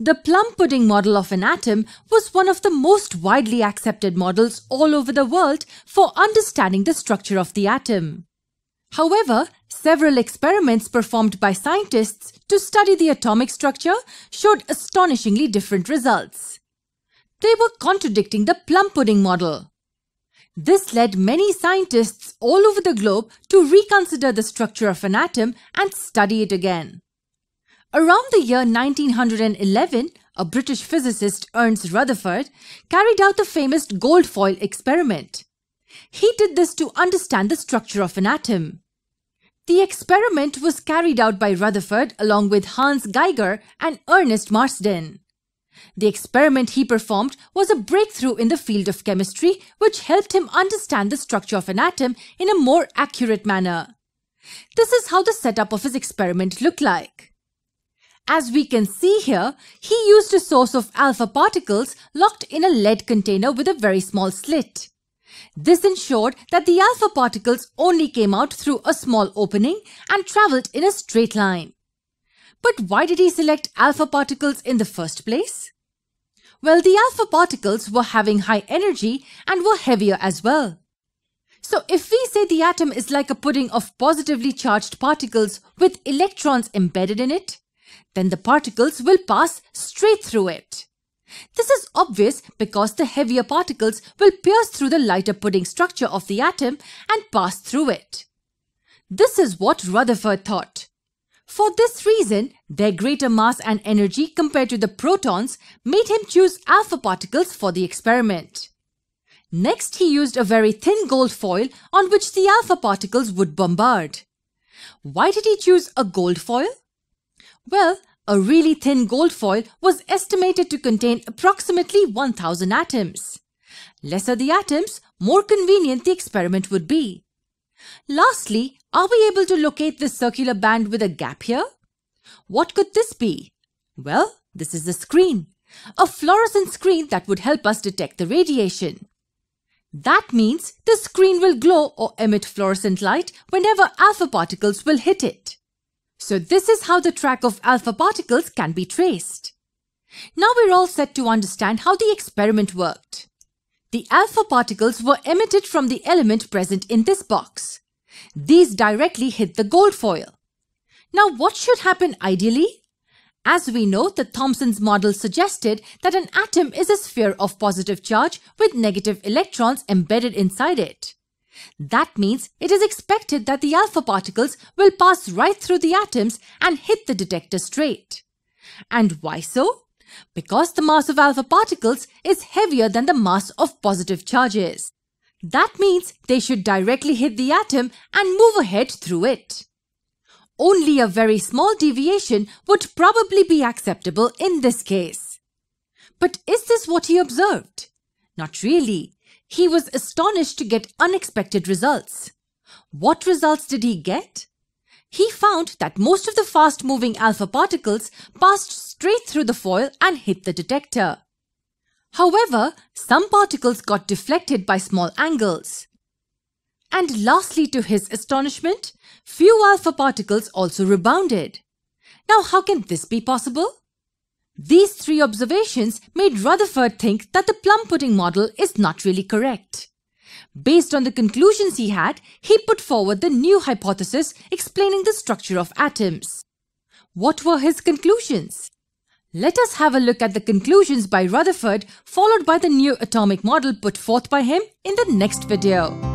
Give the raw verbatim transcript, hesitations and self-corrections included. The plum pudding model of an atom was one of the most widely accepted models all over the world for understanding the structure of the atom. However, several experiments performed by scientists to study the atomic structure showed astonishingly different results. They were contradicting the plum pudding model. This led many scientists all over the globe to reconsider the structure of an atom and study it again. Around the year nineteen eleven, a British physicist, Ernest Rutherford, carried out the famous gold foil experiment. He did this to understand the structure of an atom. The experiment was carried out by Rutherford along with Hans Geiger and Ernest Marsden. The experiment he performed was a breakthrough in the field of chemistry which helped him understand the structure of an atom in a more accurate manner. This is how the setup of his experiment looked like. As we can see here, he used a source of alpha particles locked in a lead container with a very small slit. This ensured that the alpha particles only came out through a small opening and travelled in a straight line. But why did he select alpha particles in the first place? Well, the alpha particles were having high energy and were heavier as well. So if we say the atom is like a pudding of positively charged particles with electrons embedded in it, then the particles will pass straight through it. This is obvious because the heavier particles will pierce through the lighter pudding structure of the atom and pass through it. This is what Rutherford thought. For this reason, their greater mass and energy compared to the protons made him choose alpha particles for the experiment. Next, he used a very thin gold foil on which the alpha particles would bombard. Why did he choose a gold foil? Well, a really thin gold foil was estimated to contain approximately one thousand atoms. Lesser the atoms, more convenient the experiment would be. Lastly, are we able to locate this circular band with a gap here? What could this be? Well, this is a screen. A fluorescent screen that would help us detect the radiation. That means the screen will glow or emit fluorescent light whenever alpha particles will hit it. So this is how the track of alpha particles can be traced. Now we're all set to understand how the experiment worked. The alpha particles were emitted from the element present in this box. These directly hit the gold foil. Now what should happen ideally? As we know, the Thomson's model suggested that an atom is a sphere of positive charge with negative electrons embedded inside it. That means it is expected that the alpha particles will pass right through the atoms and hit the detector straight. And why so? Because the mass of alpha particles is heavier than the mass of positive charges. That means they should directly hit the atom and move ahead through it. Only a very small deviation would probably be acceptable in this case. But is this what he observed? Not really. He was astonished to get unexpected results. What results did he get? He found that most of the fast-moving alpha particles passed straight through the foil and hit the detector. However, some particles got deflected by small angles. And lastly, to his astonishment, few alpha particles also rebounded. Now, how can this be possible? These three observations made Rutherford think that the plum pudding model is not really correct. Based on the conclusions he had, he put forward the new hypothesis explaining the structure of atoms. What were his conclusions? Let us have a look at the conclusions by Rutherford, followed by the new atomic model put forth by him in the next video.